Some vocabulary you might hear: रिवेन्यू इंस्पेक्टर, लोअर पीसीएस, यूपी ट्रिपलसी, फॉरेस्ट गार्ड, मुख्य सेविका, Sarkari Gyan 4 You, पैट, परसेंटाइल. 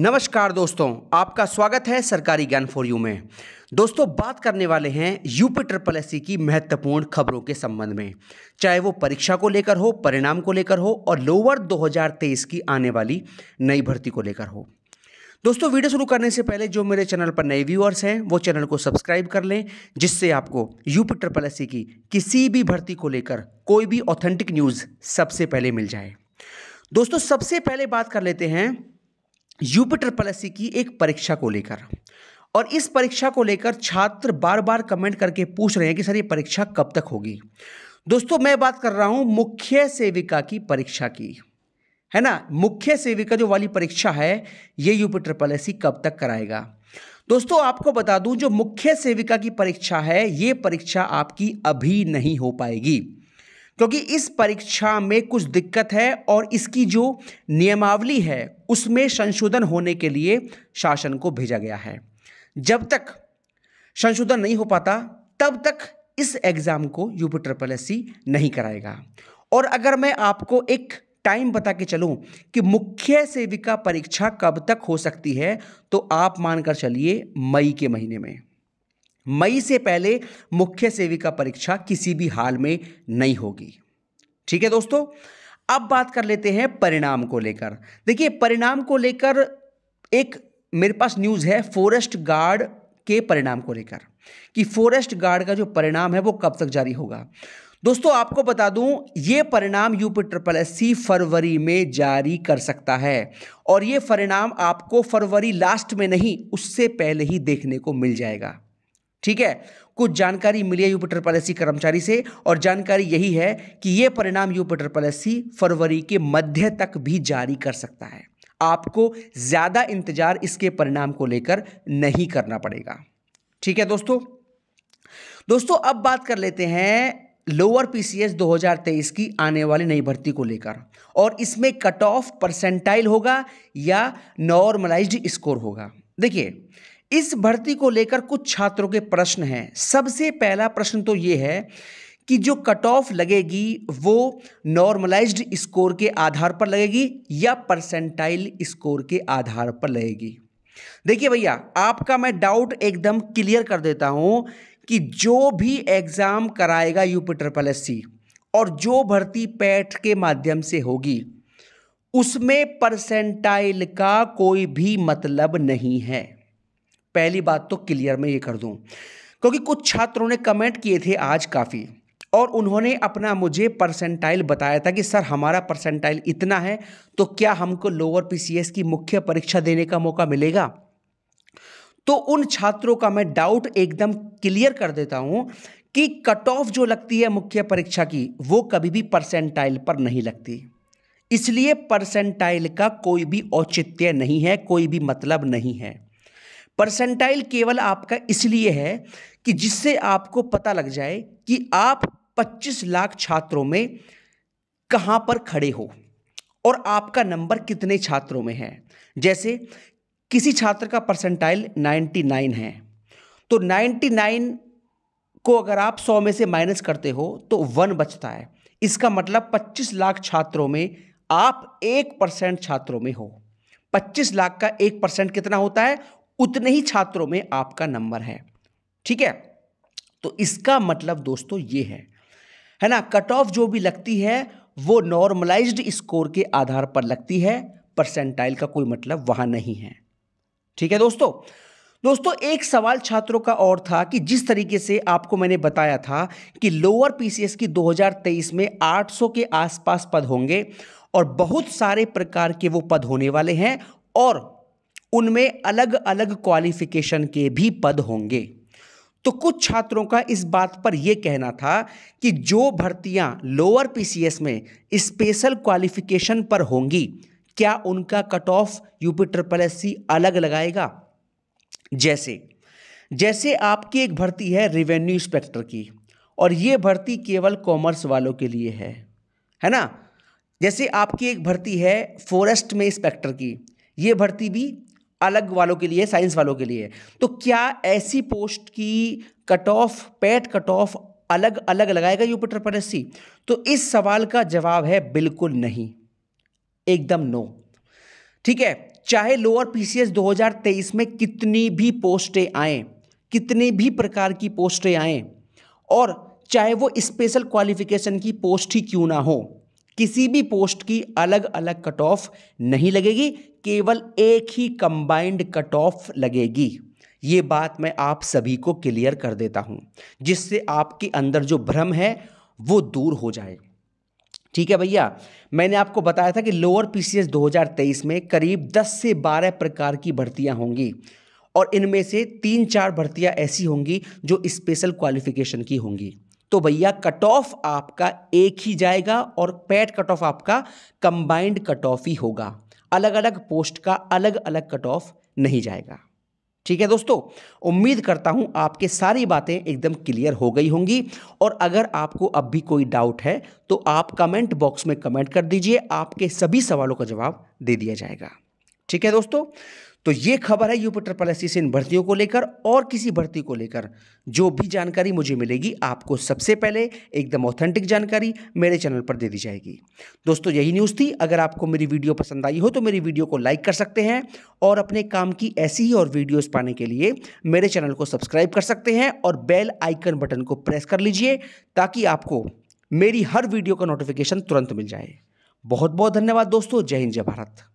नमस्कार दोस्तों, आपका स्वागत है सरकारी ज्ञान फॉर यू में। दोस्तों, बात करने वाले हैं यूपी ट्रिपलसी की महत्वपूर्ण खबरों के संबंध में, चाहे वो परीक्षा को लेकर हो, परिणाम को लेकर हो और लोअर 2023 की आने वाली नई भर्ती को लेकर हो। दोस्तों, वीडियो शुरू करने से पहले जो मेरे चैनल पर नए व्यूअर्स हैं वो चैनल को सब्सक्राइब कर लें, जिससे आपको यूपी ट्रिपलसी की किसी भी भर्ती को लेकर कोई भी ऑथेंटिक न्यूज़ सबसे पहले मिल जाए। दोस्तों, सबसे पहले बात कर लेते हैं यूपी ट्रिपलसी की एक परीक्षा को लेकर, और इस परीक्षा को लेकर छात्र बार बार कमेंट करके पूछ रहे हैं कि सर ये परीक्षा कब तक होगी। दोस्तों, मैं बात कर रहा हूँ मुख्य सेविका की परीक्षा की, है ना। मुख्य सेविका जो वाली परीक्षा है ये यूपी ट्रिपलसी कब तक कराएगा। दोस्तों, आपको बता दूँ जो मुख्य सेविका की परीक्षा है ये परीक्षा आपकी अभी नहीं हो पाएगी, क्योंकि इस परीक्षा में कुछ दिक्कत है और इसकी जो नियमावली है उसमें संशोधन होने के लिए शासन को भेजा गया है। जब तक संशोधन नहीं हो पाता तब तक इस एग्ज़ाम को यूपी ट्रिपलसी नहीं कराएगा। और अगर मैं आपको एक टाइम बता के चलूं कि मुख्य सेविका परीक्षा कब तक हो सकती है, तो आप मानकर चलिए मई के महीने में, मई से पहले मुख्य सेविका परीक्षा किसी भी हाल में नहीं होगी। ठीक है दोस्तों, अब बात कर लेते हैं परिणाम को लेकर। देखिए, परिणाम को लेकर एक मेरे पास न्यूज़ है फॉरेस्ट गार्ड के परिणाम को लेकर, कि फॉरेस्ट गार्ड का जो परिणाम है वो कब तक जारी होगा। दोस्तों, आपको बता दूं ये परिणाम यूपी ट्रिपलसी फरवरी में जारी कर सकता है, और ये परिणाम आपको फरवरी लास्ट में नहीं, उससे पहले ही देखने को मिल जाएगा। ठीक है, कुछ जानकारी मिली है यूपी ट्रिपलसी कर्मचारी से, और जानकारी यही है कि ये परिणाम यूपी ट्रिपलसी फरवरी के मध्य तक भी जारी कर सकता है। आपको ज़्यादा इंतजार इसके परिणाम को लेकर नहीं करना पड़ेगा। ठीक है दोस्तों। दोस्तों, अब बात कर लेते हैं लोअर पीसीएस 2023 की आने वाली नई भर्ती को लेकर, और इसमें कट ऑफ परसेंटाइल होगा या नॉर्मलाइज्ड स्कोर होगा। देखिए, इस भर्ती को लेकर कुछ छात्रों के प्रश्न हैं। सबसे पहला प्रश्न तो ये है कि जो कट ऑफ लगेगी वो नॉर्मलाइज्ड स्कोर के आधार पर लगेगी या परसेंटाइल स्कोर के आधार पर लगेगी। देखिए भैया, आपका मैं डाउट एकदम क्लियर कर देता हूं कि जो भी एग्ज़ाम कराएगा यूपी ट्रिपलसी और जो भर्ती पैट के माध्यम से होगी उसमें परसेंटाइल का कोई भी मतलब नहीं है। पहली बात तो क्लियर मैं ये कर दूं, क्योंकि कुछ छात्रों ने कमेंट किए थे आज काफ़ी, और उन्होंने अपना मुझे परसेंटाइल बताया था कि सर हमारा परसेंटाइल इतना है तो क्या हमको लोअर पीसीएस की मुख्य परीक्षा देने का मौका मिलेगा। तो उन छात्रों का मैं डाउट एकदम क्लियर कर देता हूं कि कट ऑफ जो लगती है मुख्य परीक्षा की वो कभी भी परसेंटाइल पर नहीं लगती, इसलिए परसेंटाइल का कोई भी औचित्य नहीं है, कोई भी मतलब नहीं है। परसेंटाइल केवल आपका इसलिए है कि जिससे आपको पता लग जाए कि आप 25 लाख छात्रों में कहाँ पर खड़े हो और आपका नंबर कितने छात्रों में है। जैसे किसी छात्र का परसेंटाइल 99 है, तो 99 को अगर आप 100 में से माइनस करते हो तो 1 बचता है। इसका मतलब 25 लाख छात्रों में आप 1% छात्रों में हो। 25 लाख का 1% कितना होता है, उतने ही छात्रों में आपका नंबर है। ठीक है, तो इसका मतलब दोस्तों ये है ना, कट ऑफ जो भी लगती है वो नॉर्मलाइज्ड स्कोर के आधार पर लगती है, परसेंटाइल का कोई मतलब वहाँ नहीं है। ठीक है दोस्तों। दोस्तों, एक सवाल छात्रों का और था कि जिस तरीके से आपको मैंने बताया था कि लोअर पीसीएस की 2023 में 800 के आसपास पद होंगे और बहुत सारे प्रकार के वो पद होने वाले हैं, और उनमें अलग अलग क्वालिफिकेशन के भी पद होंगे। तो कुछ छात्रों का इस बात पर यह कहना था कि जो भर्तियां लोअर पीसीएस में स्पेशल क्वालिफिकेशन पर होंगी क्या उनका कट ऑफ यूपी ट्रिपलसी अलग लगाएगा। जैसे जैसे आपकी एक भर्ती है रिवेन्यू इंस्पेक्टर की, और ये भर्ती केवल कॉमर्स वालों के लिए है ना। जैसे आपकी एक भर्ती है फॉरेस्ट में इंस्पेक्टर की, ये भर्ती भी अलग वालों के लिए, साइंस वालों के लिए। तो क्या ऐसी पोस्ट की cut off, पैट cut off अलग अलग लगाएगा यूपी ट्रिपलसी? तो इस सवाल का जवाब है बिल्कुल नहीं, एकदम नो। ठीक है, चाहे लोअर पीसीएस 2023 में कितनी भी पोस्टें आएँ, कितने भी प्रकार की पोस्टें आएँ, और चाहे वो स्पेशल क्वालिफिकेशन की पोस्ट ही क्यों ना हो, किसी भी पोस्ट की अलग अलग कट ऑफ नहीं लगेगी, केवल एक ही कंबाइंड कट ऑफ लगेगी। ये बात मैं आप सभी को क्लियर कर देता हूँ, जिससे आपके अंदर जो भ्रम है वो दूर हो जाए। ठीक है भैया, मैंने आपको बताया था कि लोअर पीसीएस 2023 में करीब 10 से 12 प्रकार की भर्तियाँ होंगी, और इनमें से 3-4 भर्तियाँ ऐसी होंगी जो स्पेशल क्वालिफिकेशन की होंगी। तो भैया कट ऑफ आपका एक ही जाएगा, और पैट कट ऑफ आपका कंबाइंड कट ऑफ ही होगा, अलग अलग पोस्ट का अलग अलग कट ऑफ नहीं जाएगा। ठीक है दोस्तों, उम्मीद करता हूं आपके सारी बातें एकदम क्लियर हो गई होंगी, और अगर आपको अब भी कोई डाउट है तो आप कमेंट बॉक्स में कमेंट कर दीजिए, आपके सभी सवालों का जवाब दे दिया जाएगा। ठीक है दोस्तों, तो ये खबर है यूपी ट्रिपलसी से इन भर्तियों को लेकर, और किसी भर्ती को लेकर जो भी जानकारी मुझे मिलेगी आपको सबसे पहले एकदम ऑथेंटिक जानकारी मेरे चैनल पर दे दी जाएगी। दोस्तों यही न्यूज़ थी। अगर आपको मेरी वीडियो पसंद आई हो तो मेरी वीडियो को लाइक कर सकते हैं, और अपने काम की ऐसी ही और वीडियोज़ पाने के लिए मेरे चैनल को सब्सक्राइब कर सकते हैं, और बेल आइकन बटन को प्रेस कर लीजिए ताकि आपको मेरी हर वीडियो का नोटिफिकेशन तुरंत मिल जाए। बहुत बहुत धन्यवाद दोस्तों, जय हिंद जय भारत।